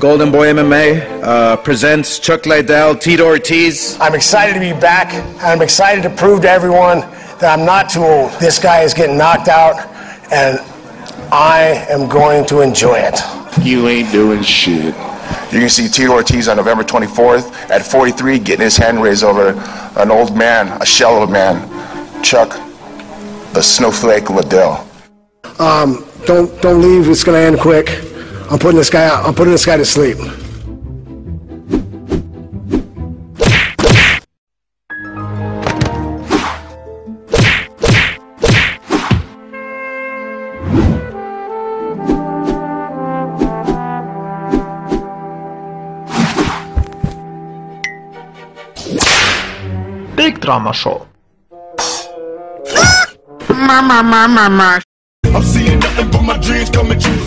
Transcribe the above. Golden Boy MMA presents Chuck Liddell, Tito Ortiz. I'm excited to be back. I'm excited to prove to everyone that I'm not too old. This guy is getting knocked out, and I am going to enjoy it. You ain't doing shit. You can see Tito Ortiz on November 24th at 43 getting his hand raised over an old man, a shell of a man, Chuck the Snowflake Liddell. Don't leave. It's gonna end quick. I'm putting this guy out. I'm putting this guy to sleep. Big drama show. Mama. I'm seeing nothing but my dreams coming true.